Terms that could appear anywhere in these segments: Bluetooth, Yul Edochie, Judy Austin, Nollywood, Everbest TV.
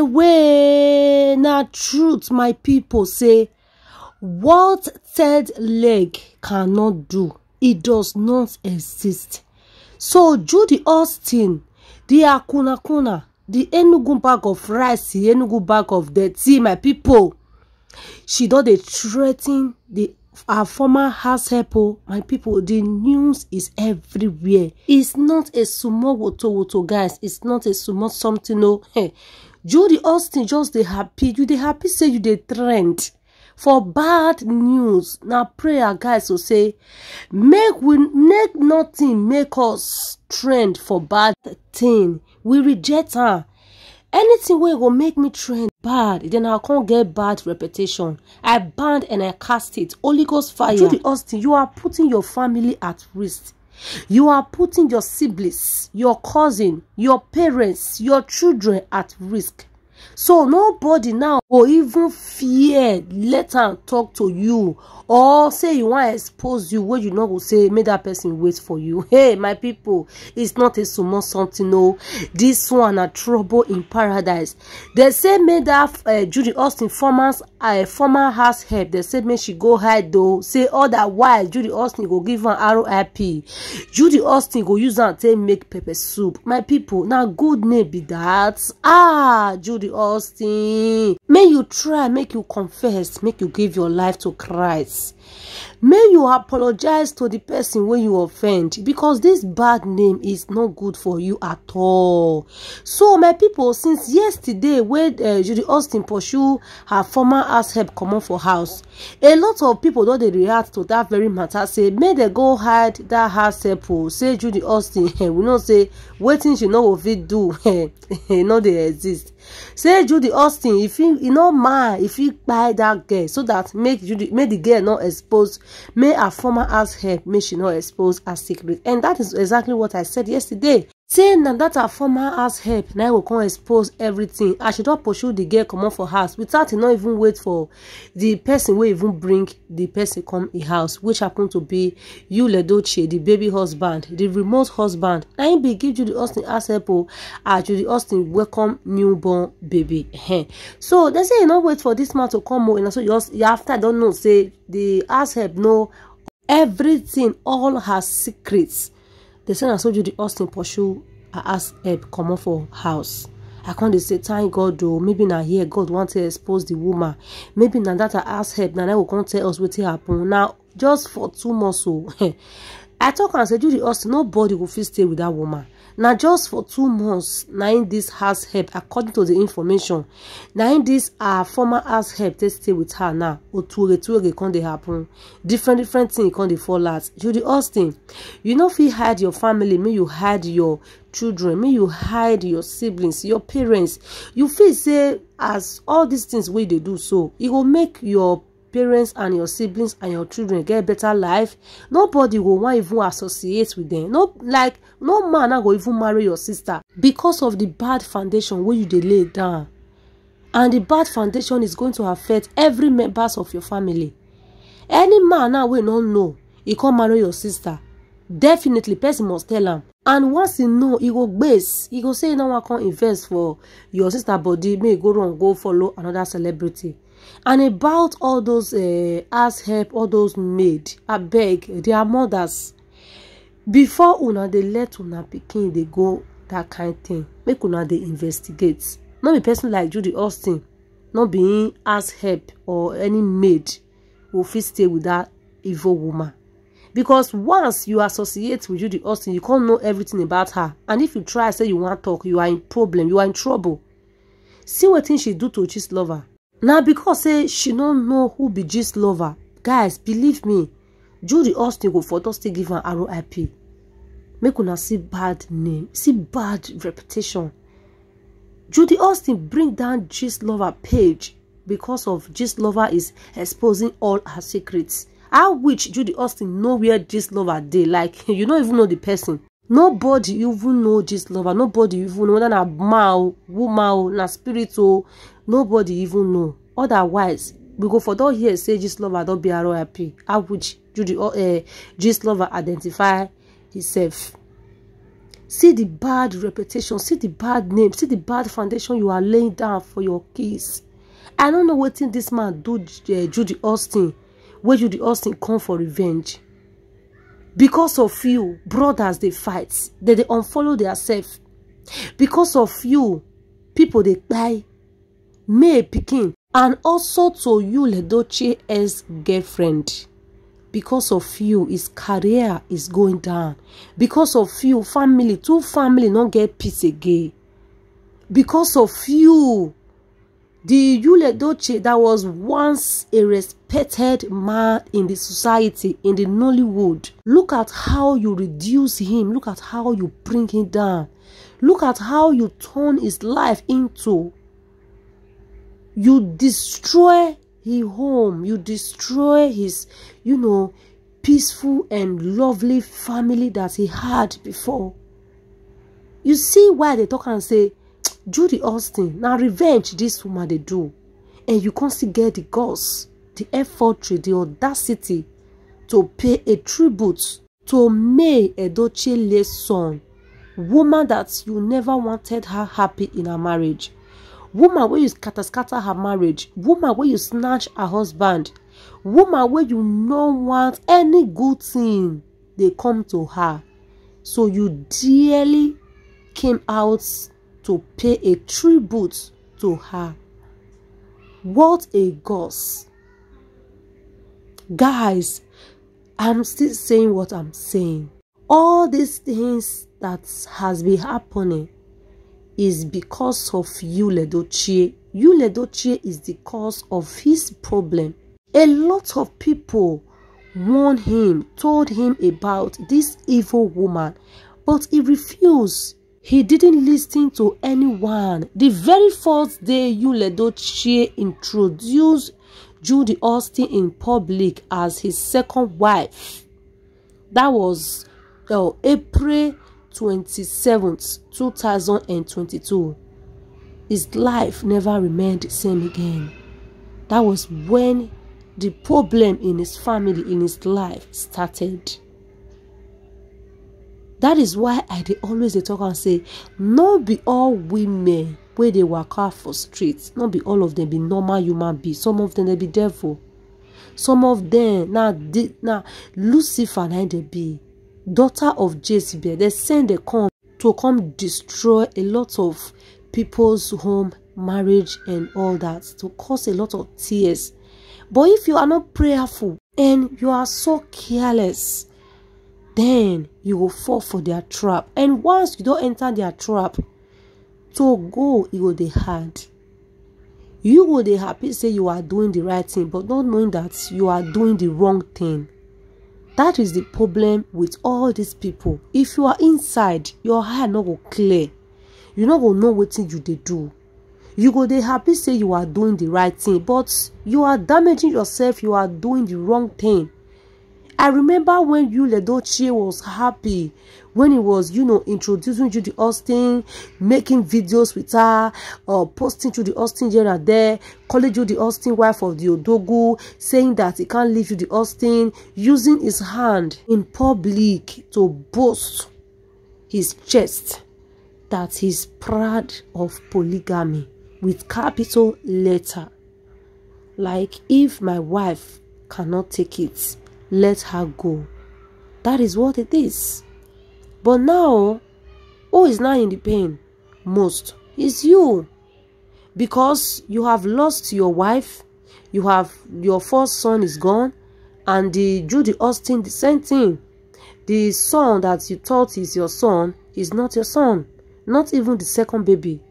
away. Na truth, my people say, what third leg cannot do, it does not exist. So Judy Austin, the Akuna, the Enugu bag of rice, the Enugu bag of dirty, my people. She don dey threaten our former house help, my people. The news is everywhere. It's not a small woto, guys. It's not a small something. No, hey, Judy Austin just dey happy. You dey happy say you dey trend for bad news. Now prayer, guys, will say, make nothing make us trend for bad thing. We reject her. Anything wey go make me trend bad, then I can't get bad reputation. I banned and I cast it. Holy Ghost fire. Judy Austin, you are putting your family at risk. You are putting your siblings, your cousin, your parents, your children at risk. So nobody now or even fear let her talk to you or say you want to expose you where you know will say make that person wait for you. Hey, my people, it's not a small something. No, this one a trouble in paradise. They say made that Judy Austin former house help. They said make she go hide though. Say otherwise Judy Austin go give her RIP. Judy Austin go use her to make pepper soup. My people, now good name be that. Ah, Judy Austin, may you try, make you confess, make you give your life to Christ. May you apologize to the person when you offend, because this bad name is not good for you at all. So my people, since yesterday when Judy Austin pursued her former house help come on for house, a lot of people don't they react to that very matter. Say may they go hide that house help. Say Judy Austin, we don't say waiting, you know what we do. No, they exist. Say Judy Austin, if you know mind, if you buy that girl, so that make the girl not expose, may her former house help, may she not expose her secret. And that is exactly what I said yesterday. Saying that her former house help now will come expose everything. I should not pursue the girl come out for house without not even wait for the person will even bring the person come in house, which happened to be Yul Edochie, the baby husband, the remote husband. I be give Judy Austin house help as Judy Austin welcome newborn baby. So they say you not wait for this man to come and so you after don't know say the house help know everything, all her secrets. They say, I saw Judy Austin pursue. I asked help come up for house. I can't say, thank God though. Maybe now here God wants to expose the woman. Maybe now that I asked help, now they will come tell us what happened. Now, just for 2 months, so I talk and say, Judy Austin, nobody will feel stay with that woman. Now, just for 2 months, now in this house help, according to the information, now in this former house help, they stay with her now. Or two can they happen? Different things can they fall out. Judy Austin, you know, if you hide your family, may you hide your children, may you hide your siblings, your parents. You feel say, as all these things way they do so, it will make your parents and your siblings and your children get better life. Nobody will want even associate with them. No, like no man will even marry your sister because of the bad foundation where you dey lay down, and the bad foundation is going to affect every members of your family. Any man now will not know he can't marry your sister. Definitely, person must tell him. And once he know, he go base. He go say, "No, I can't invest for your sister body. May go wrong, go follow another celebrity." And about all those ass help, all those maid, I beg their mothers. Before una they let una pikin they go that kind of thing. Make una they investigate. Not be person like Judy Austin, not being ass help or any maid will fit stay with that evil woman. Because once you associate with Judy Austin, you can't know everything about her. And if you try say you want to talk, you are in problem, you are in trouble. See what thing she do to Gist lover. Now because say she don't know who be Gist lover, guys, believe me, Judy Austin go for us to give her RIP. Make una see bad name, see bad reputation. Judy Austin bring down Gist lover page because of Gist lover is exposing all her secrets. How which Judy Austin know where Gist lover dey, like you don't even know the person. Nobody even know Gist lover. Nobody even know that a man, woman, na spiritual. Nobody even know. Otherwise, we go for that here say Gist lover don't be RIP. How which Judy Gist lover identify himself. See the bad reputation, see the bad name, see the bad foundation you are laying down for your kids. I don't know what thing this man do, Judy Austin, where Judy Austin come for revenge. Because of you, brothers, they fight. They unfollow themselves. Because of you, people, they die. May Pekin. And also to Yul Edochie as girlfriend. Because of you, his career is going down. Because of you, family, two family don't get peace again. Because of you, the Yul Edochie that was once a respected man in the society, in the Nollywood. Look at how you reduce him. Look at how you bring him down. Look at how you turn his life into. You destroy his home. You destroy his, you know, peaceful and lovely family that he had before. You see why they talk and say, Judy Austin, now revenge this woman they do. And you can't still get the guts, the effort, the audacity to pay a tribute to Yul Edochie's son. Woman that you never wanted her happy in her marriage. Woman where you scatter her marriage. Woman where you snatch her husband. Woman where you no want any good thing, they come to her. So you dearly came out to pay a tribute to her. What a goss. Guys, I'm still saying what I'm saying. All these things that has been happening is because of Yul Edochie. Yul Edochie is the cause of his problem. A lot of people warned him, told him about this evil woman, but he refused. He didn't listen to anyone. The very first day Yul Edochie introduced Judy Austin in public as his second wife, that was April 27th, 2022. His life never remained the same again. That was when the problem in his family, in his life started. That is why they always talk and say, not be all women where they work out for streets. Not be all of them be normal human beings. Some of them they be devil. Some of them now Lucifer and they be daughter of Jezebel. They send they come to come destroy a lot of people's home, marriage, and all that, to cause a lot of tears. But if you are not prayerful and you are so careless, then you will fall for their trap. And once you don't enter their trap, to go, you will be hard. You will be happy, say you are doing the right thing, but not knowing that you are doing the wrong thing. That is the problem with all these people. If you are inside, your heart not go clear. You not go know what thing you they do. You go they happy, say you are doing the right thing, but you are damaging yourself. You are doing the wrong thing. I remember when Yul Edochie was happy, when he was, you know, introducing Judy Austin, making videos with her, posting Judy Austin here and there, calling Judy Austin wife of the Odogu, saying that he can't leave Judy Austin, using his hand in public to boast his chest that he's proud of polygamy with capital letter. Like, if my wife cannot take it, let her go. That is what it is. But now, who is now in the pain most is you, because you have lost your wife, you have your first son is gone, and the Judy Austin, the same thing. The son that you thought is your son is not your son, not even the second baby.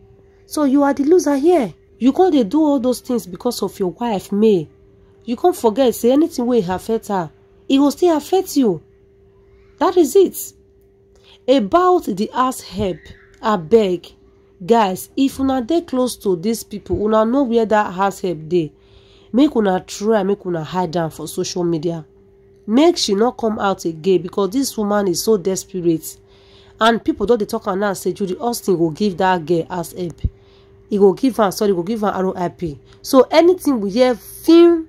So you are the loser here. You can't they do all those things because of your wife, May. You can't forget, say anything will affect her. It will still affect you. That is it. About the ass help, I beg. Guys, if you are that close to these people, you know where that ass help they. Make una try, make una hide down for social media. Make she not come out again, because this woman is so desperate. And people don't they talk and now say, Judy Austin will give that girl ass help. He will give her, sorry, he will give her RIP. So anything we hear, film,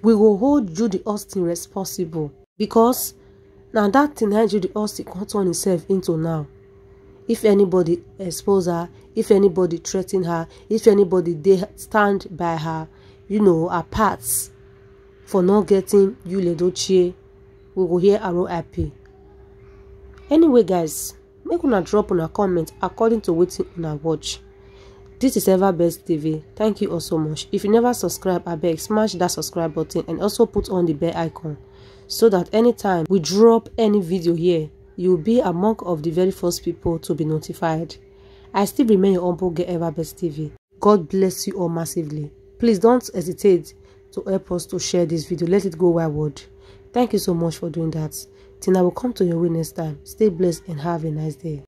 we will hold Judy Austin responsible, because now that thing Judy Austin can't turn himself into now. If anybody expose her, if anybody threaten her, if anybody they stand by her, apart for not getting Yul Edochie, we go hear RIP. Anyway, guys, make una drop on a comment according to waiting on a watch. This is Everbest TV. Thank you all so much. If you never subscribe, I beg, smash that subscribe button and also put on the bell icon so that anytime we drop any video here, you'll be among of the very first people to be notified. I still remain your humble girl, Everbest TV. God bless you all massively. Please don't hesitate to help us to share this video. Let it go wide. Thank you so much for doing that. Till I will come to your way next time. Stay blessed and have a nice day.